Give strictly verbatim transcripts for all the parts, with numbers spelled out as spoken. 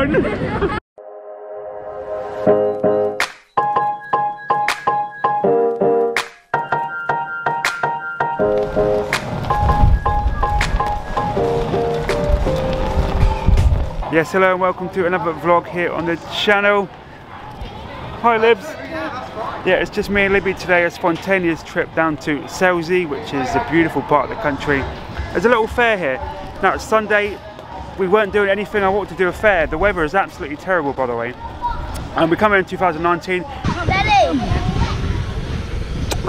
on. Yes, hello and welcome to another vlog here on the channel. Hi Libs. Yeah, it's just me and Libby today, a spontaneous trip down to Selsey, which is a beautiful part of the country. There's a little fair here. Now it's Sunday, we weren't doing anything. I wanted to do a fair. The weather is absolutely terrible, by the way. And we're coming in two thousand nineteen.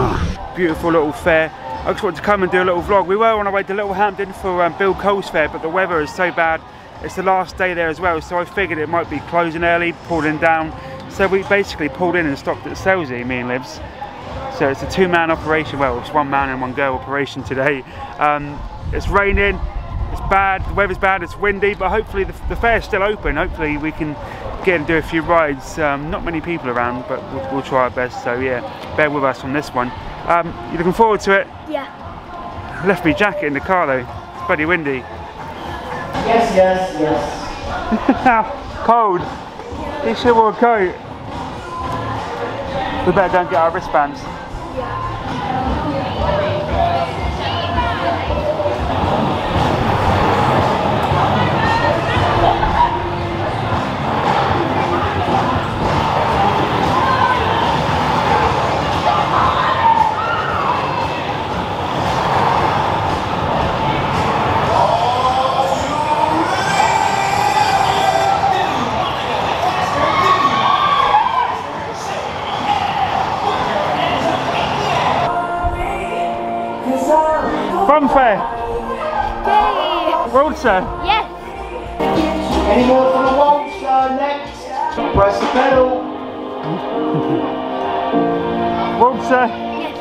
Ah, beautiful little fair. I just wanted to come and do a little vlog. We were on our way to Littlehampton for um, Bill Cole's fair, but the weather is so bad. It's the last day there as well, so I figured it might be closing early, pulling down. So we basically pulled in and stopped at Selsey, me and Livs. So it's a two-man operation. Well, it's one man and one girl operation today. Um, it's raining, it's bad, the weather's bad, it's windy, but hopefully the, the fair's still open. Hopefully we can get and do a few rides. Um, not many people around, but we'll, we'll try our best. So yeah, bear with us on this one. Um, you looking forward to it? Yeah. Left me jacket in the car though. It's bloody windy. Yes, yes, yes. Cold. He should wear a coat. We better go and get our wristbands. Fair. Yay. Waltzer. Yes. Any more for the Waltzer next? Press the pedal. Waltzer. Yes.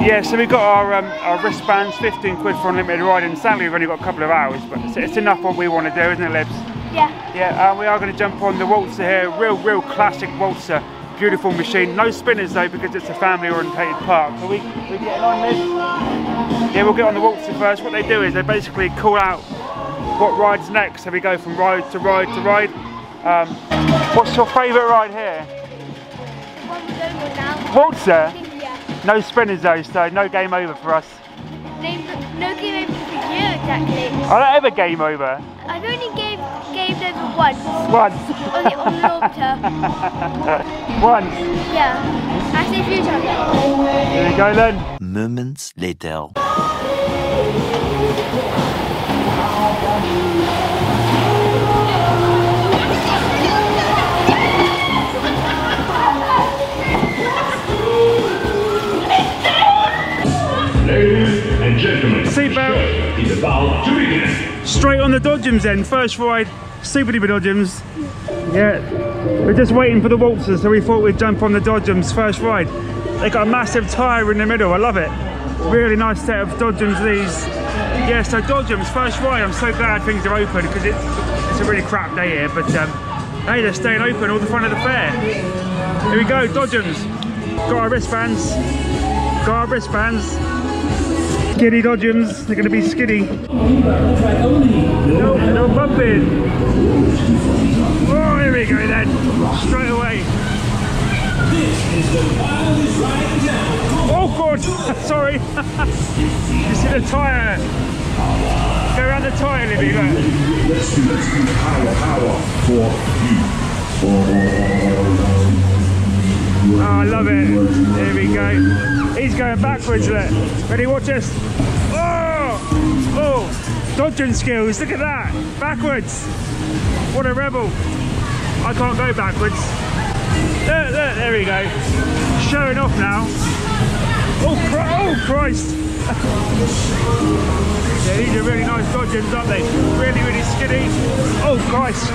Yeah, so we got our, um, our wristbands, fifteen quid for unlimited riding. Sadly, we've only got a couple of hours, but it's, it's enough what we want to do, isn't it, Libs? Yeah. Yeah, uh, we are going to jump on the Waltzer here. Real, real classic Waltzer. Beautiful machine. No spinners though, because it's a family-orientated park. Are we, are we getting on, Libs? Yeah, we'll get on the Waltzer first. What they do is they basically call out what ride's next, so we go from ride to ride to ride. Um, what's your favourite ride here? The one we're going on now. Waltzer? Yeah. No spinners though, so no game over for us. No, no game over for you, exactly. I don't ever game over. I've only game, gamed over once. Once? on the, on the Waltzer. Once? Yeah. I see a few times. Here we go then. Moments later. Ladies and gentlemen, seatbelt is about to begin. Straight on the Dodgems then, first ride, super duper Dodgems. Yeah, we're just waiting for the Waltzer, so we thought we'd jump on the Dodgems first ride. They got a massive tyre in the middle, I love it. Really nice set of Dodgems these. Yeah, so Dodgems, first ride, I'm so glad things are open because it's, it's a really crap day here, but um, hey, they're staying open all the fun of the fair. Here we go, Dodgems. Got our wristbands, got our wristbands. Skiddy Dodgems, they're gonna be skiddy. No, no bumping. Oh, here we go then, straight away. This is the wildest ride in town. Oh god, sorry. You see the tyre. Go around the tyre, Libby, look. Let's do, let's do power, power for you. Oh, I love it. Here we go. He's going backwards, look. Ready, watch this. Oh! Oh! Dodging skills, look at that. Backwards. What a rebel. I can't go backwards. There, there, there we go. Showing off now. Oh, oh Christ! Yeah, these are really nice Dodgems, aren't they? Really, really skinny. Oh Christ!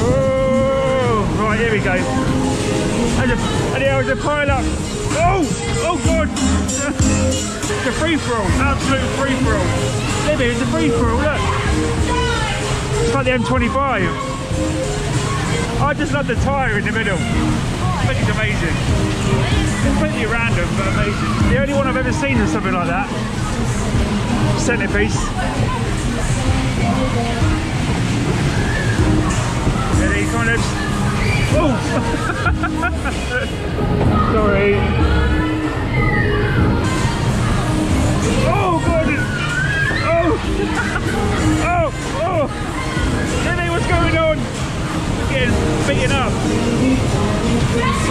Oh, right, here we go. And, a, and yeah, it was a pile up. Oh, oh God! It's a free for all, absolute free for all. Libby, it's a free for all. Look, it's like the M twenty-five. I just love the tyre in the middle. I think it's amazing. Completely random, but amazing. The only one I've ever seen is something like that. Centrepiece. And he kind of... Oh! Sorry. Oh God! Oh! Oh! Oh! Lily, what's going on? We're getting beaten up.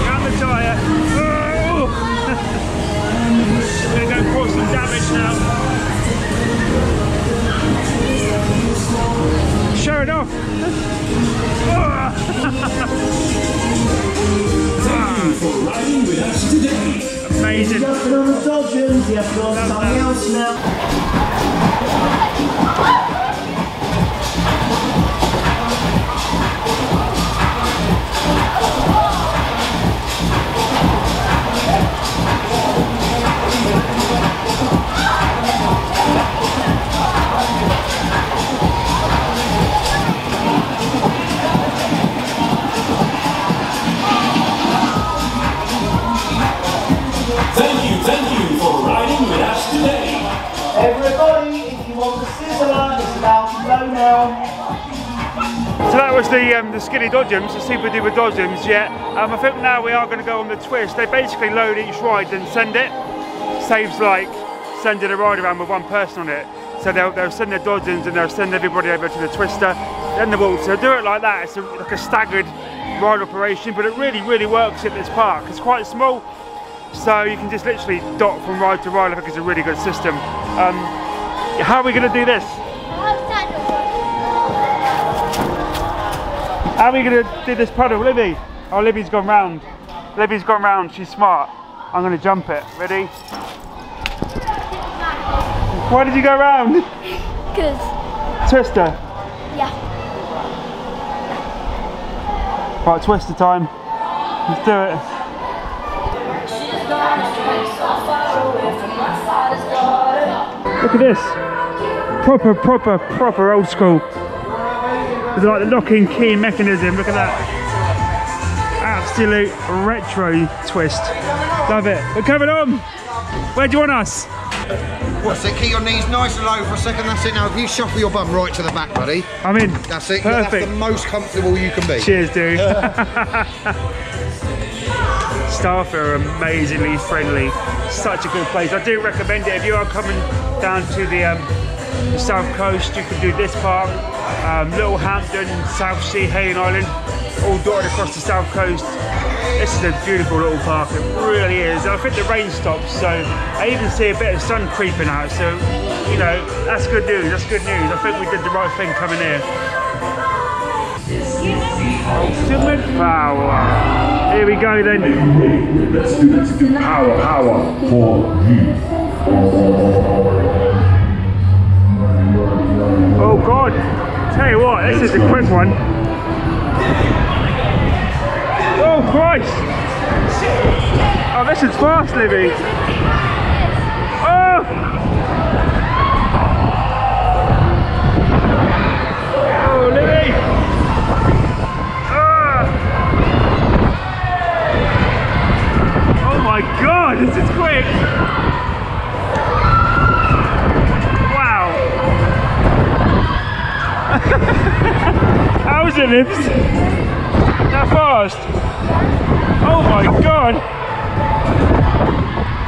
Out the tyre. Oh! We're going to cause some damage now. Show it off! Thank you for riding with us today. Amazing. You've got on the Dodgems, you have got something else now. Thank you, thank you for riding with us today. Everybody, if you want the Sizzler, it's about to go now. So that was the um, the skinny Dodgems, the super duper Dodgems, yeah. Um, I think now we are going to go on the twist. They basically load each ride and send it. Saves like sending a ride around with one person on it. So they'll, they'll send their Dodgems and they'll send everybody over to the Twister, then the Waltzer. Do it like that. It's a, like a staggered ride operation, but it really, really works at this park. It's quite small. So you can just literally dot from ride to ride. I think it's a really good system. Um, how are we going to do this? How are we going to do this puddle? Libby? Oh, Libby's gone round. Libby's gone round. She's smart. I'm going to jump it. Ready? Why did you go round? Because. Twister? Yeah. Right, Twister time. Let's do it. Look at this, proper, proper, proper old school. It's like the locking key mechanism, look at that. Absolute retro twist. Love it. We're coming on. Where do you want us? What's it? Keep your knees nice and low for a second, that's it. Now if you shuffle your bum right to the back, buddy. I'm in. That's it. Perfect. That's the most comfortable you can be. Cheers, dude. Staff are amazingly friendly. Such a good place. I do recommend it if you are coming down to the, um, the south coast. You can do this park, um, Littlehampton, South Sea, Hayden Island, all dotted across the south coast. This is a beautiful little park. It really is. I think the rain stops, so I even see a bit of sun creeping out. So you know that's good news. That's good news. I think we did the right thing coming here. Ultimate power. Here we go then. Let's do this. Power, power for you. Oh God! Tell you what, this is a quick one. Oh Christ! Oh, this is fast, Libby. Oh! Oh, Libby! Oh my God, this is quick! Wow! How was it, Libs? That fast? Oh my God!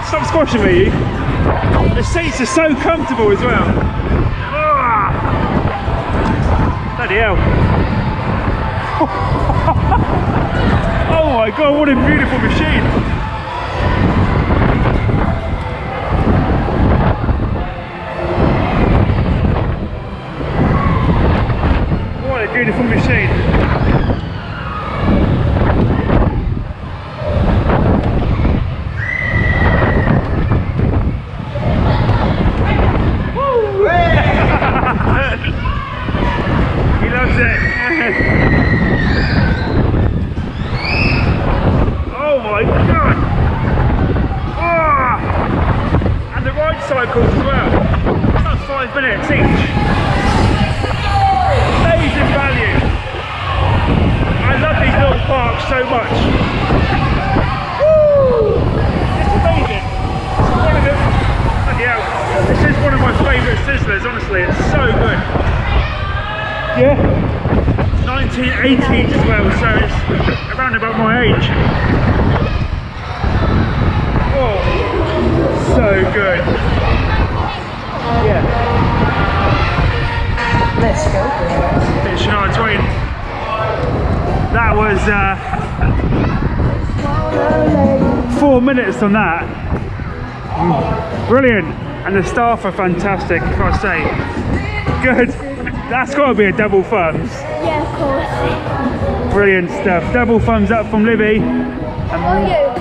Stop squashing me! The seats are so comfortable as well! Ugh. Bloody hell! Oh my God, what a beautiful machine! Beautiful machine. Woo! He loves it. Oh my God! Oh! And the ride cycles as well. It's about five minutes each. Amazing value. I love these little parks so much. Woo! It's amazing. It's one of them. Bloody hell. This is one of my favourite Sizzlers, honestly. It's so good. Yeah. nine ten nineteen eighties as well, so it's around about my age. Oh, so good. Yeah. Let's go. It's Shania Twain. That was uh, four minutes on that. Mm. Brilliant. And the staff are fantastic, if I say. Good. That's got to be a double thumbs. Yeah, of course. Brilliant stuff. Double thumbs up from Libby. And you.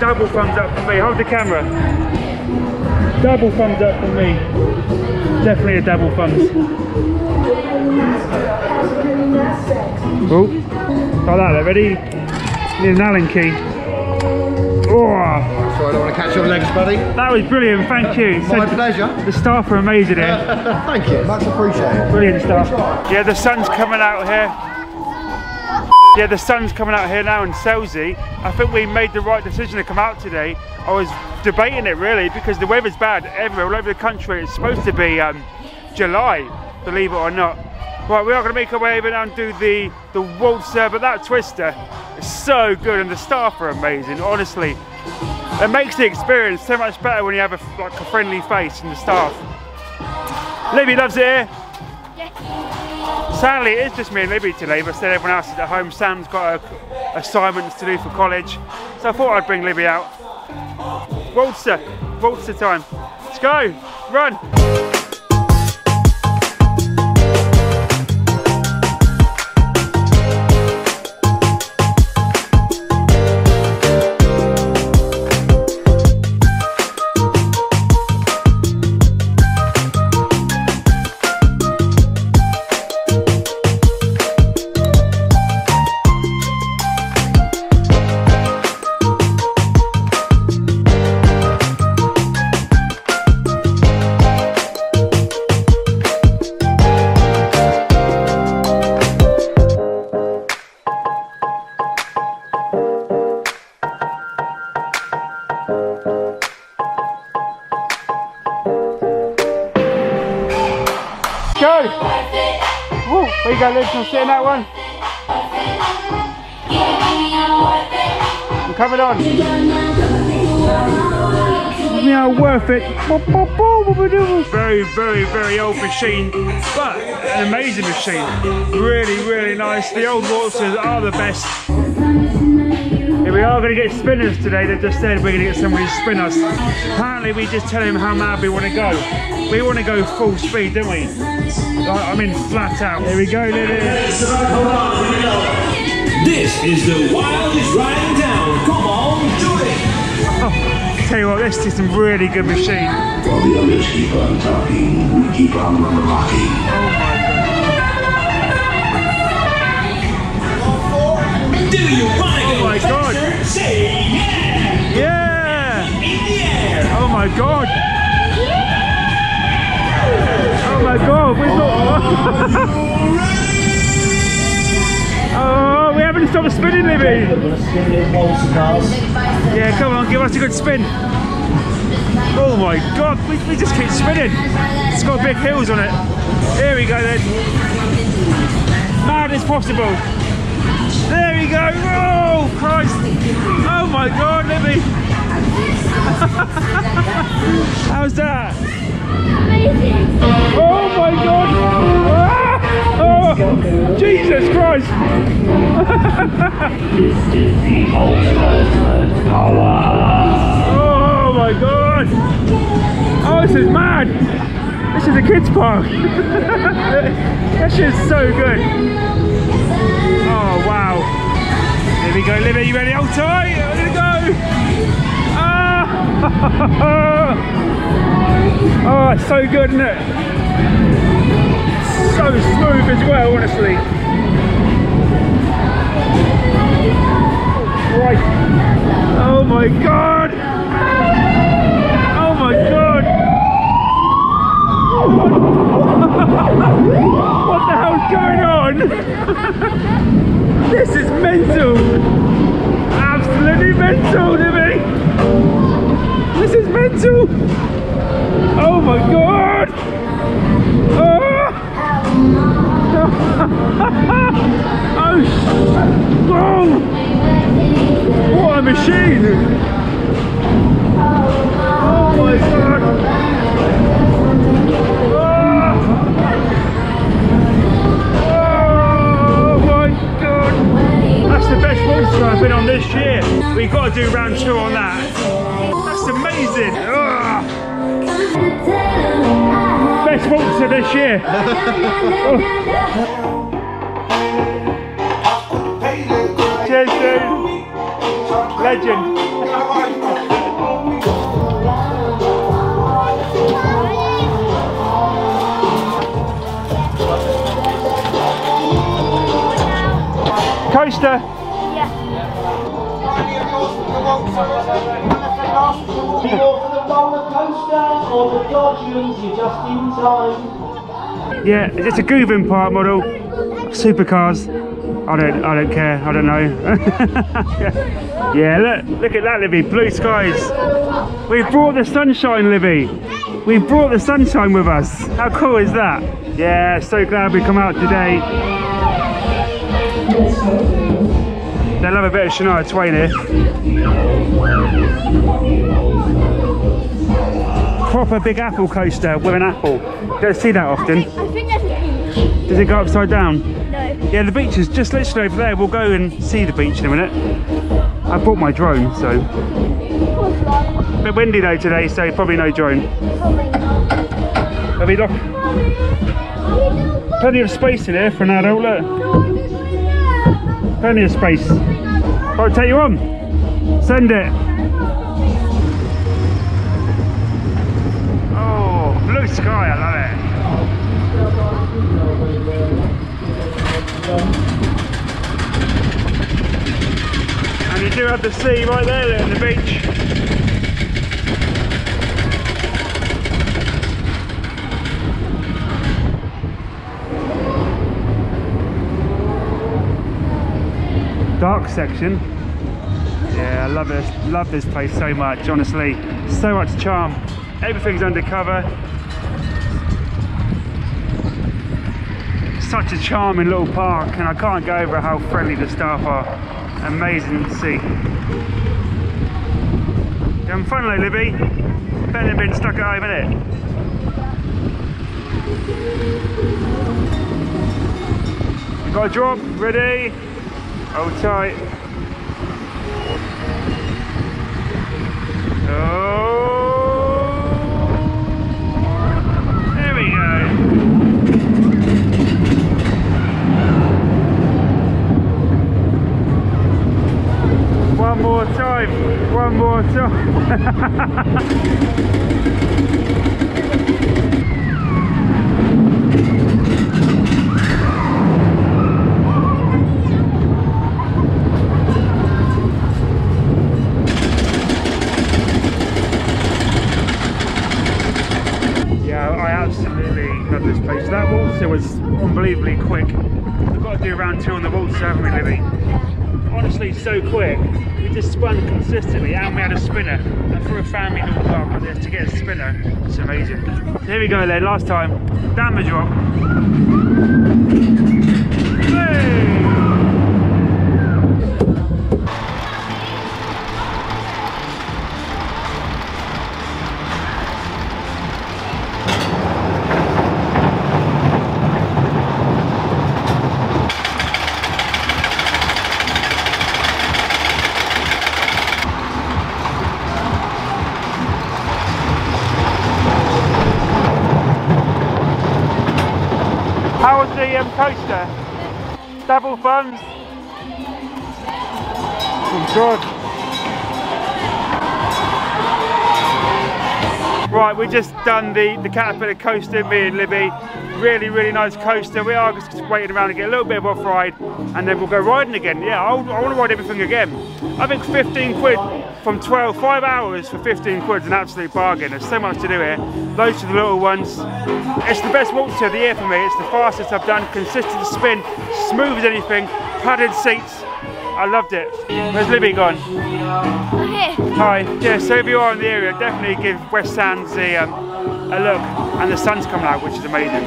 Double thumbs up from me. Hold the camera. Double thumbs up from me. Definitely a double thumbs. Oh, like that. Ready? Need an Allen key. Oh. I don't want to catch your legs, buddy. That was brilliant, thank you. My so pleasure. The staff are amazing here. Thank you, much appreciated. Brilliant staff. Yeah, the sun's coming out here. Yeah, the sun's coming out here now in Selsey. I think we made the right decision to come out today. I was debating it really because the weather's bad everywhere, all over the country. It's supposed to be um, July, believe it or not. Right, we are going to make our way over now and do the, the Waltzer, but that twister is so good and the staff are amazing, honestly. It makes the experience so much better when you have a, like, a friendly face and the staff. Libby loves it here. Yes. Sadly, it is just me and Libby today, but instead everyone else is at home. Sam's got her assignments to do for college, so I thought I'd bring Libby out. Waltzer, Waltzer time. Let's go, run. There you go, Liz, you'll sit in that one. I'm coming on. Yeah, worth it. Very, very, very old machine, but an amazing machine. Really, really nice. The old Waltzers are the best. If we are going to get spinners today, they've just said we're going to get somebody to spin us. Apparently, we just tell him how mad we want to go. We want to go full speed, don't we? I mean, flat out. Here we go, Lily. This is the wildest riding down. Come on, do it. Oh, tell you what, this is some really good machine. While the others keep on talking, we keep on rocking. Oh, do you want to go? Oh my God. Yeah. Yeah. Oh my God. Oh my God, we're not... Oh, we haven't stopped spinning, Libby. Yeah, come on, give us a good spin. Oh my God, we, we just keep spinning. It's got big hills on it. Here we go then. Mad as possible. There we go. Oh, Christ. Oh my God, Libby. How's that? Amazing. Oh my God! Ah! Oh, Jesus Christ! Oh my God! Oh, this is mad! This is a kids' park! That shit is so good! Oh wow! Here we go, Libby, you ready? Hold tight! Here we go! Ah! Oh, it's so good, isn't it? So smooth as well, honestly. Right. Oh my God! Oh my God! What the hell's going on? This is mental! Absolutely mental, Libby! This is mental! Oh my God! Oh. do round two on that. That's amazing. Ugh. Best Waltzer this year. Oh. Cheers, dude. Legend. Costa. Yeah, it's a Goovin Park model. Supercars. I don't I don't care, I don't know. Yeah, look, look at that, Livy, blue skies. We've brought the sunshine, Livy. We've brought the sunshine with us. How cool is that? Yeah, so glad we come out today. They love a bit of Shania Twain here. Proper big apple coaster with an apple. Don't see that often. I think that's a beach. Does it go upside down? No. Yeah, the beach is just literally over there. We'll go and see the beach in a minute. I brought my drone, so. A bit windy though today, so probably no drone. Probably not. Plenty of space in here for an adult, look. Plenty of space. I'll take you on. Send it. Oh, blue sky, I love it. And you do have the sea right there at the beach. Dark section. Yeah, I love this, love this place so much, honestly. So much charm. Everything's undercover. Such a charming little park, and I can't go over how friendly the staff are. Amazing to see. You having fun though, Libby? Better than being stuck at home, innit? You got a drop, ready? Hold tight. Oh, there we go. One more time. One more time. This place. That Waltzer was unbelievably quick. We've got to do round two on the Waltzer, haven't we, Libby? Honestly, so quick. We just spun consistently and we had a spinner. And for a family little park like this, to get a spinner, it's amazing. Here we go then, last time. Down the drop. Hey! Coaster. Double thumbs. Oh God. Right, we've just done the, the Caterpillar coaster, me and Libby. Really, really nice coaster. We are just waiting around to get a little bit of off ride and then we'll go riding again. Yeah, I'll, I want to ride everything again. I think fifteen quid from twelve, five hours for fifteen quid is an absolute bargain. There's so much to do here. Loads of the little ones. It's the best Waltzer of the year for me. It's the fastest I've done. Consistent spin, smooth as anything, padded seats. I loved it. Where's Libby gone? I'm here. Hi. Yeah, so if you are in the area, definitely give West Sands a, um, a look. And the sun's coming out, which is amazing.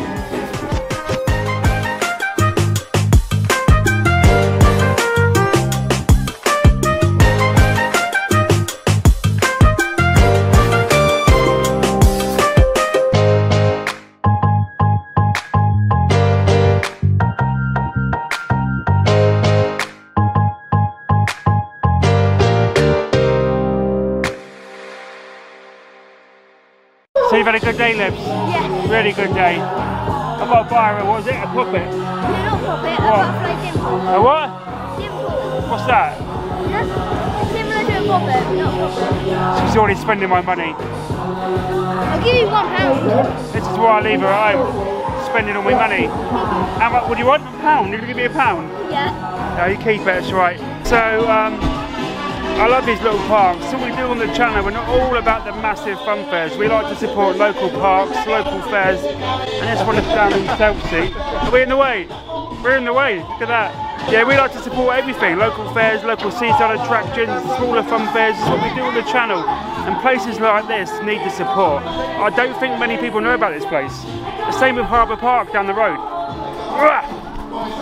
So you've had a good day, Libs? Yeah. Really good day. I've got a bar, what was it? A puppet? No, not puppet, I've got a fly dimple. A what? Dimple. What's that? That's similar to a puppet, but not a puppet. She's already spending my money. I'll give you one pound. This is why I leave her at home, spending all my money. How much, what do you want? A pound? You're going to give me a pound? Yeah. No, you keep it, that's right. So, um... I love these little parks. So what we do on the channel, we're not all about the massive fun fairs. We like to support local parks, local fairs, and this one is down in Selsey. Are we in the way? We're in the way, look at that. Yeah, we like to support everything, local fairs, local seaside attractions, smaller fun fairs. This is what we do on the channel, and places like this need the support. I don't think many people know about this place. The same with Harbour Park down the road.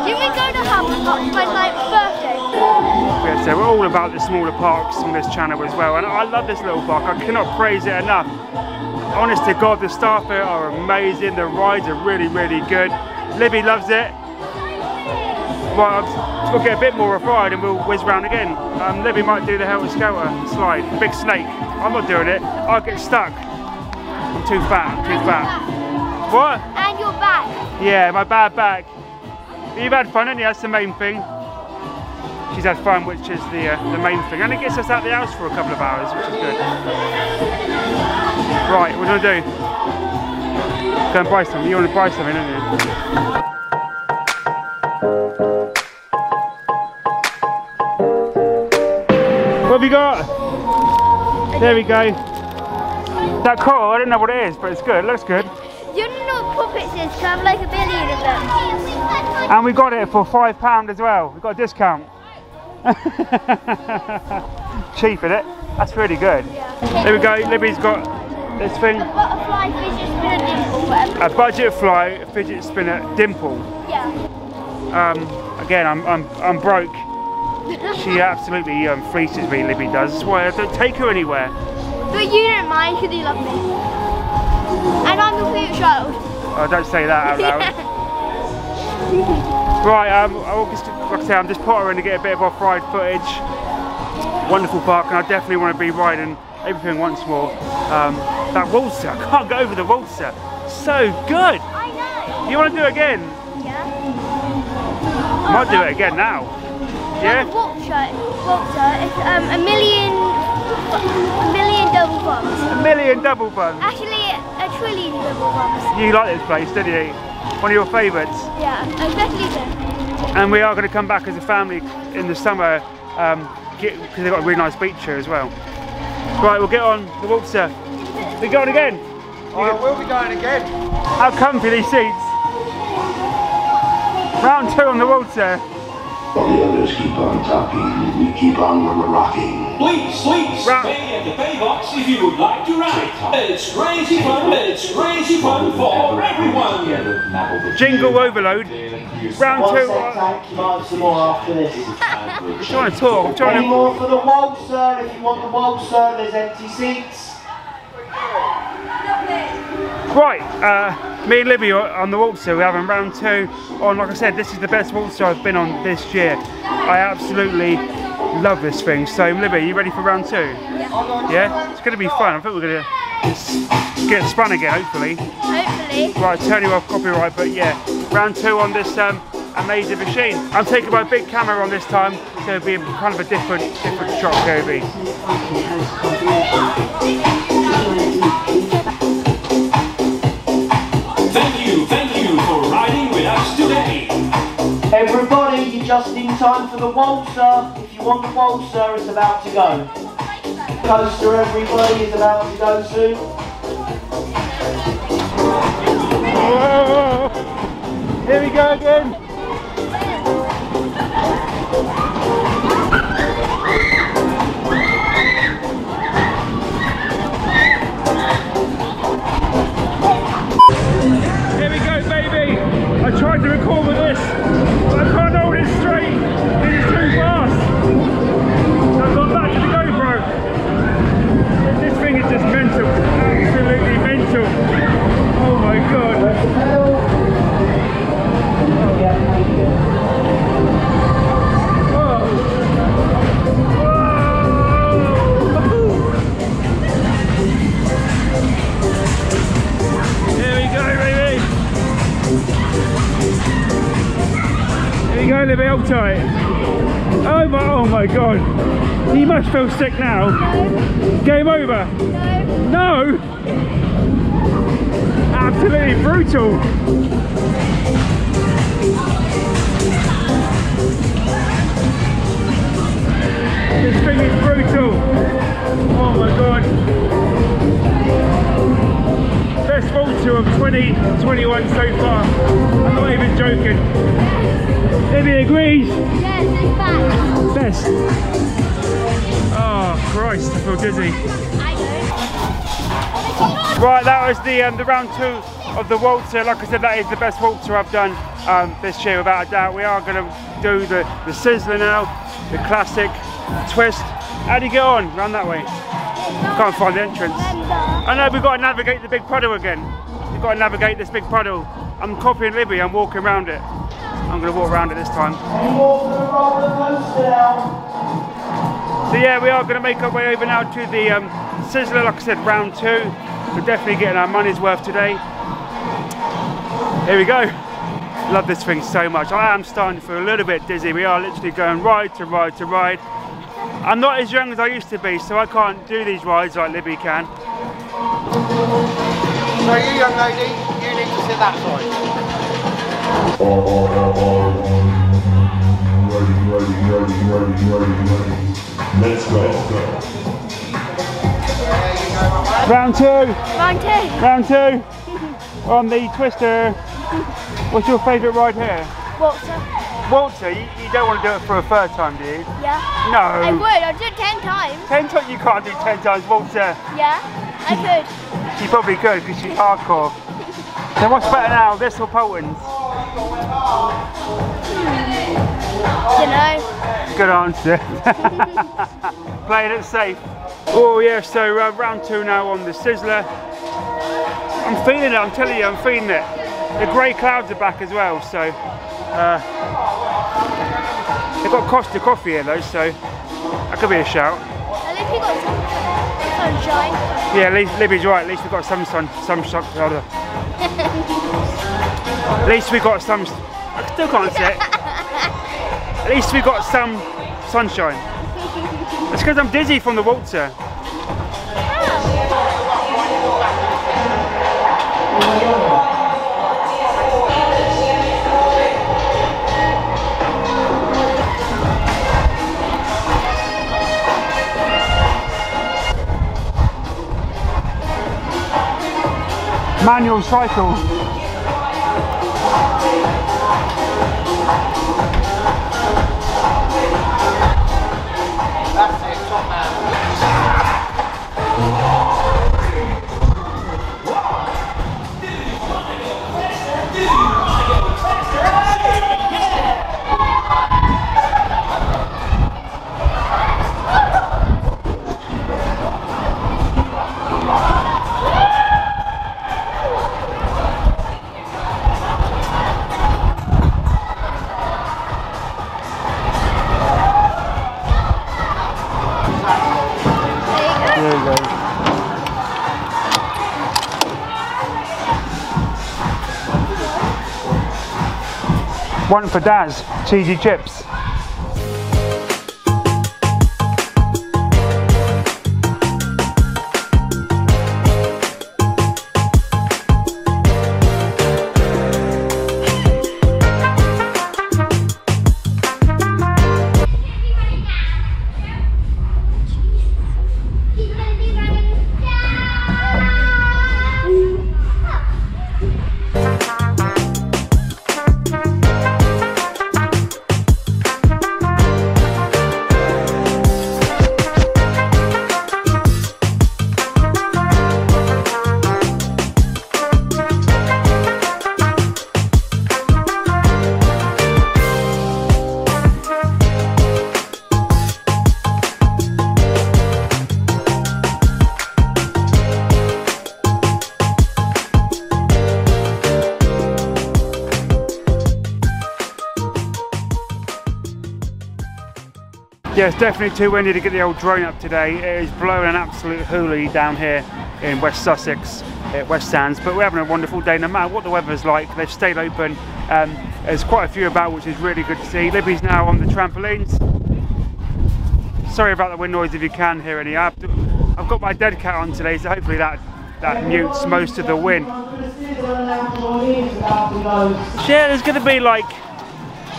Can we go to Harbour Park for my birthday? Yeah, so we're all about the smaller parks on this channel as well, and I love this little park. I cannot praise it enough. Honest to God, the staff here are amazing. The rides are really, really good. Libby loves it. Well, we'll get a bit more of a ride and we'll whiz round again. Um, Libby might do the helter skelter slide, the big snake. I'm not doing it. I'll get stuck. I'm too fat. I'm too fat. What? And your back. Yeah, my bad back. You've had fun, haven't you? That's the main thing. She's had fun, which is the uh, the main thing, and it gets us out of the house for a couple of hours, which is good. Right, what do I do? Go and buy something. You want to buy something, don't you? What have you got? There we go. That coral, I don't know what it is, but it's good. It looks good. You don't know what puppets is, so I'm like a billion of them. And we got it for five pound as well. We got a discount. Cheap, isn't it? That's really good. Yeah. There we go, Libby's got this thing. A butterfly fidget spinner dimple, whatever. A budget fly fidget spinner dimple. Yeah. Um, again, I'm I'm I'm broke. She absolutely um, fleeces me, Libby does. That's why I don't take her anywhere. But you don't mind because you love me. And I'm your favourite child. Oh, don't say that out loud. Right, um, I'll just, like I say, I'm just pottering to get a bit of off-ride footage. Wonderful park, and I definitely want to be riding everything once more. Um, that Waltzer, I can't get over the Waltzer. So good! I know! You want to do it again? Yeah. I might do it again now. Yeah? The Waltzer, Waltzer is um, a million, a million double bumps. A million double bumps? Actually, a trillion double bumps. You like this place, don't you? One of your favourites? Yeah, exactly so. And we are going to come back as a family in the summer because um, they've got a really nice beach here as well. Right, we'll get on the Waltzer. Are we going again? I will be going again. How comfy these seats. Round two on the Waltzer. All the others keep on talking, we keep on rocking. Please, please, pay at the pay box if you would like to ride. It's crazy fun, it's crazy fun for everyone. Jingle overload. Round two. I'm trying to talk. I'm trying to. Any more for the Waltzer? If you want the Waltzer, there's empty seats. Right, uh, me and Libby are on the Waltzer, we're having round two on. Like I said, this is the best Waltzer I've been on this year. I absolutely love this thing. So Libby, are you ready for round two? Yeah. Yeah? It's going to be fun. I think we're going to get spun again, hopefully. Hopefully. Right, turn you off copyright, but yeah, round two on this um, amazing machine. I'm taking my big camera on this time, so it'll be kind of a different, different shot, Kobe. Today. Everybody, you're just in time for the Waltzer. If you want the Waltzer, it's about to go. Coaster, everybody, is about to go soon. Whoa. Here we go again. I tried to record with this, but I can't hold it straight, it is too fast. So I've gone back to the GoPro. This thing is just mental, absolutely mental. Oh my god. Oh. appetite. Oh my, oh my god. You must feel sick now. No. Game over. No. No. Absolutely brutal. This thing is brutal. Oh my god. Best Waltzer of twenty twenty-one so far. I'm not even joking. Libby agrees. Yes, it's best. Best. Oh Christ, I feel dizzy. Right, that was the um, the round two of the Waltzer. Like I said, that is the best Waltzer I've done um, this year without a doubt. We are going to do the, the Sizzler now, the classic twist. How do you get on? Round that way. Can't find the entrance. I know, we've got to navigate the big puddle again. We've got to navigate this big puddle. I'm copying Libby, I'm walking around it. I'm going to walk around it this time. So yeah, we are going to make our way over now to the um, Sizzler. Like I said, round two. We're definitely getting our money's worth today. Here we go. Love this thing so much. I am starting to feel a little bit dizzy. We are literally going ride to ride to ride. I'm not as young as I used to be, so I can't do these rides like Libby can. So you young lady, you need to sit that side. Let's go. Round two. Round two. Round two. On the twister. What's your favourite ride here? Waltzer. Waltzer? You, you don't want to do it for a third time, do you? Yeah. No. I would, I'd do it ten times. Ten times? You can't do ten times Waltzer. Yeah, I could. She probably could, because she's hardcore. So what's better now, this or Poulton's? Hmm. Dunno. Good answer. Playing it safe. Oh yeah, so uh, round two now on the Sizzler. I'm feeling it, I'm telling you, I'm feeling it. The grey clouds are back as well, so uh, they've got Costa coffee here though, so that could be a shout. At least we've got some sunshine. Yeah, Libby's right, at least we've got some sun, some shot. At least we got some, I still can't say it. At least we got some sunshine. It's because I'm dizzy from the Waltzer. Manual cycle. That's it, top man. One for Daz, cheesy chips. Yeah, it's definitely too windy to get the old drone up today. It is blowing an absolute hoolie down here in West Sussex, at West Sands, but we're having a wonderful day no matter what the weather's like. They've stayed open, um, There's quite a few about, which is really good to see. Libby's now on the trampolines. Sorry about the wind noise if you can hear any. I've got my dead cat on today, so hopefully that, that mutes most of the wind. Yeah, there's going to be like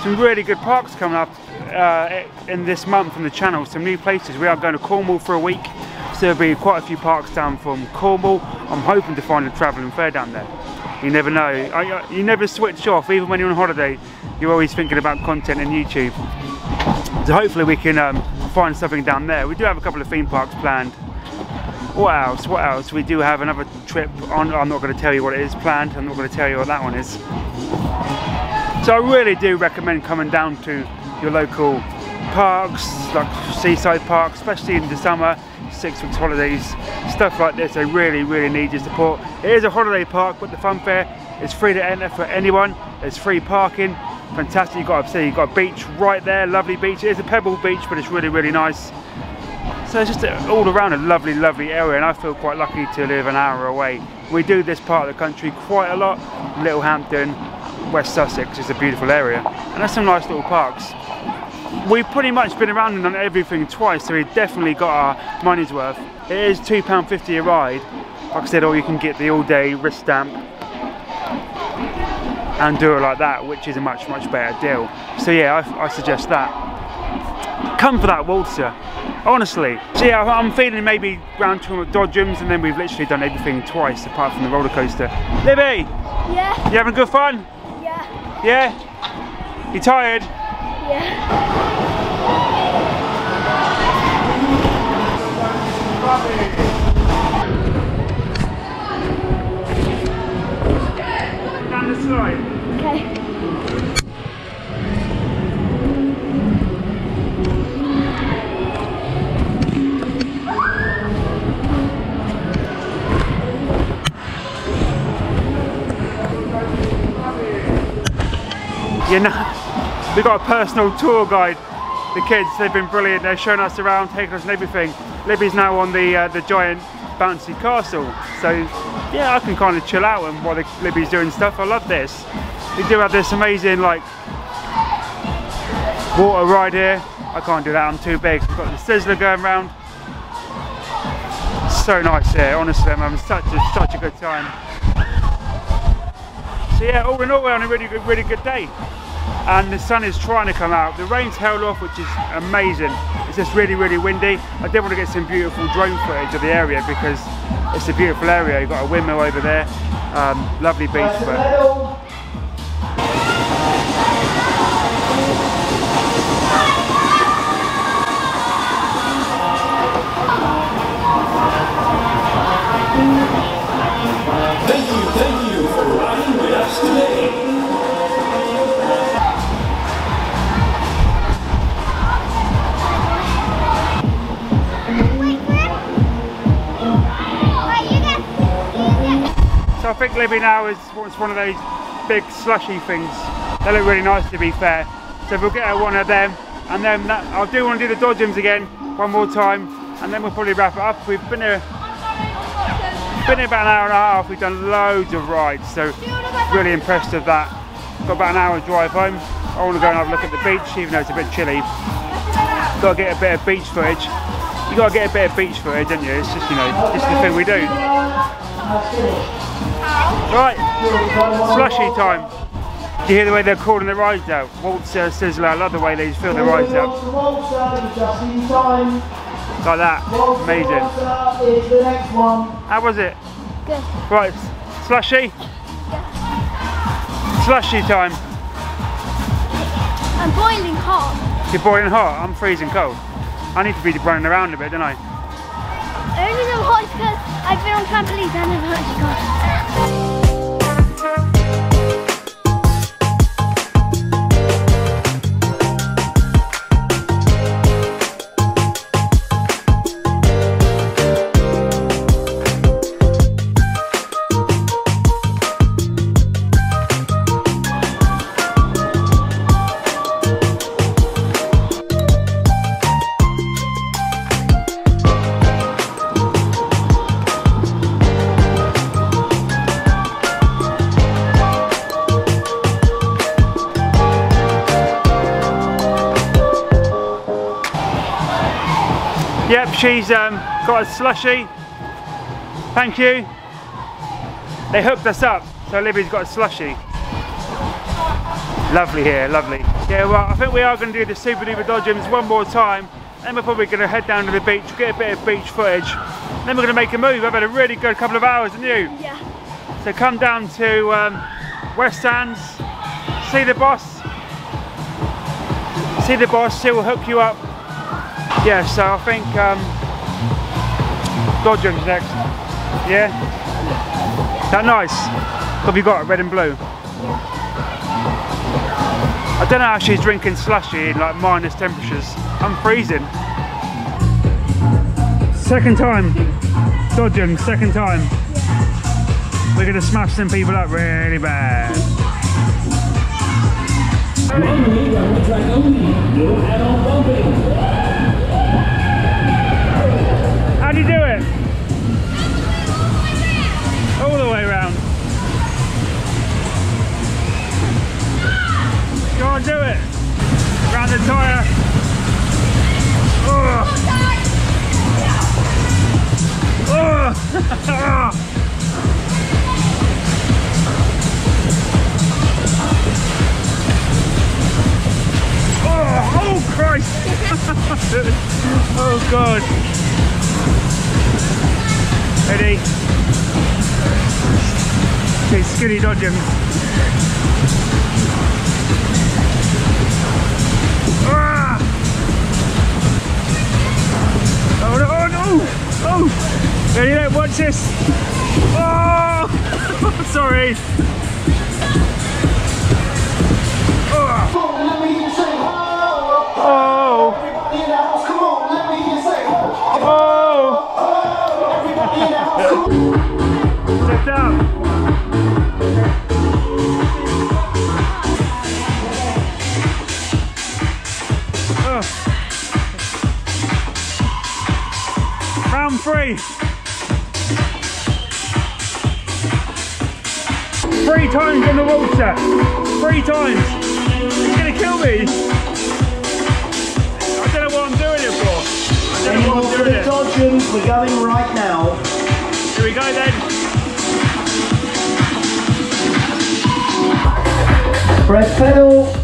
some really good parks coming up uh, in this month from the channel, some new places. We are going to Cornwall for a week, so there'll be quite a few parks down from Cornwall. I'm hoping to find a travelling fair down there. You never know, you never switch off, even when you're on holiday, you're always thinking about content and YouTube. So hopefully we can um, find something down there. We do have a couple of theme parks planned. What else, what else? We do have another trip on, I'm not going to tell you what it is planned, I'm not going to tell you what that one is. So I really do recommend coming down to your local parks, like seaside parks, especially in the summer, six weeks holidays, stuff like this. They really, really need your support. It is a holiday park, but the fun fair is free to enter for anyone. There's free parking, fantastic. You've got to see, you've got a beach right there, lovely beach. It is a pebble beach, but it's really, really nice. So it's just a, all around a lovely, lovely area, and I feel quite lucky to live an hour away. We do this part of the country quite a lot, Littlehampton, West Sussex is a beautiful area, and that's some nice little parks. We've pretty much been around and done everything twice, so we've definitely got our money's worth. It is two pounds fifty a ride, like I said, or you can get the all-day wrist stamp and do it like that, which is a much, much better deal. So yeah, I, I suggest that. Come for that Waltzer, honestly. So yeah, I'm feeling maybe round two at Dodgem's, and then we've literally done everything twice apart from the roller coaster. Libby! Yeah? You having good fun? Yeah. Yeah? You tired? Yeah. Down the slide. Okay. You know, we got a personal tour guide. The kids, they've been brilliant. They're showing us around, taking us and everything. Libby's now on the uh, the giant bouncy castle. So yeah, I can kind of chill out and while the, Libby's doing stuff. I love this. We do have this amazing like water ride here. I can't do that, I'm too big. We've got the Sizzler going round. So nice here, honestly. I'm having such a, such a good time. So yeah, all in all, we're on a really good, really good day. And the sun is trying to come out. The rain's held off, which is amazing. It's just really, really windy. I did want to get some beautiful drone footage of the area because it's a beautiful area. You've got a windmill over there, um, lovely beach. But I think Libby now is wants one of those big slushy things. They look really nice, to be fair. So if we'll get her one of them, and then that, I do want to do the Dodgems again one more time, and then we'll probably wrap it up. We've been here, been here about an hour and a half. We've done loads of rides, so really impressed with that. Got about an hour's drive home. I want to go and have a look at the beach, even though it's a bit chilly. Got to get a bit of beach footage. You got to get a bit of beach footage, don't you? It's just, you know, it's the thing we do. Right, slushy time. Do you hear the way they're calling the rides out? Waltzer, Sizzler, I love the way they fill the rides out. Like that, amazing. How was it? Good. Right, slushy? Yeah. Slushy time. I'm boiling hot. You're boiling hot? I'm freezing cold. I need to be running around a bit, don't I? The only reason I'm hot is because I've been on trampolines and I've actually got it. she's um, got a slushie. Thank you. They hooked us up, so Libby's got a slushie. Lovely here, lovely. Yeah, well, I think we are going to do the super duper Dodgems one more time, then we're probably going to head down to the beach, get a bit of beach footage, then we're going to make a move. I've had a really good couple of hours, haven't you? Yeah. So come down to um, West Sands, see the boss, see the boss, he'll hook you up. Yeah, so I think um, Dodgem's next. Yeah? Is that nice? What have you got? Red and blue? I don't know how she's drinking slushy in like minus temperatures. I'm freezing. Second time. Dodgem, second time. We're going to smash some people up really bad. How do you do it? All the way round. Go on, do it. Round the tyre. Oh. Oh. Oh, oh Christ. Oh God. Ready? Okay, skinny Dodgem. Oh no, oh no! Oh! Ready there, watch this! Oh! Sorry! Oh! Oh! Oh! Step down! Three. Three times in the Waltzer. Three times. It's gonna kill me. I don't know what I'm doing it for. I don't know what I'm doing it for. Dodgems, we're going right now. Here we go then. Press pedal.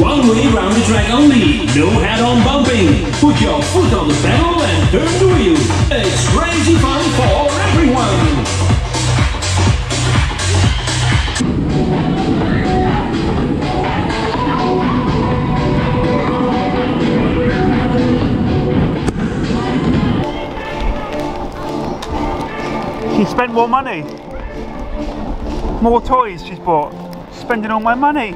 One way round the track only, no head-on bumping. Put your foot on the pedal and turn the wheel. It's crazy fun for everyone. She spent more money. More toys she's bought. Spending all my money.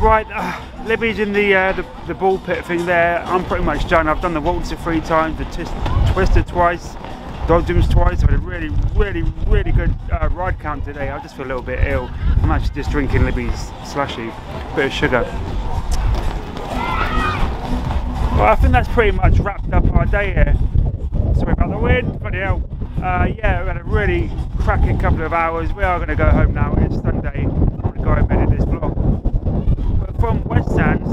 Right, uh, Libby's in the, uh, the the ball pit thing there. I'm pretty much done. I've done the Waltzer three times, the Twister twice, Dodgems twice. I had a really, really, really good uh, ride count today. I just feel a little bit ill. I'm actually just drinking Libby's slushy, bit of sugar. Well, I think that's pretty much wrapped up our day here. Sorry about the wind, bloody hell. Uh, yeah, we had a really cracking couple of hours. We are going to go home now. It's Sunday. I'm going to go home and edit this vlog. From West Sands.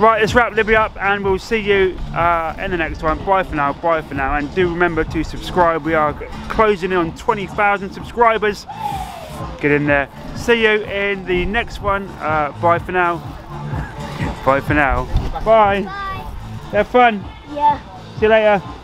Right, let's wrap Libby up and we'll see you uh, in the next one. Bye for now, bye for now. And do remember to subscribe. We are closing in on twenty thousand subscribers. Get in there. See you in the next one. Uh, bye for now. Bye for now. Bye. Bye. Have fun. Yeah. See you later.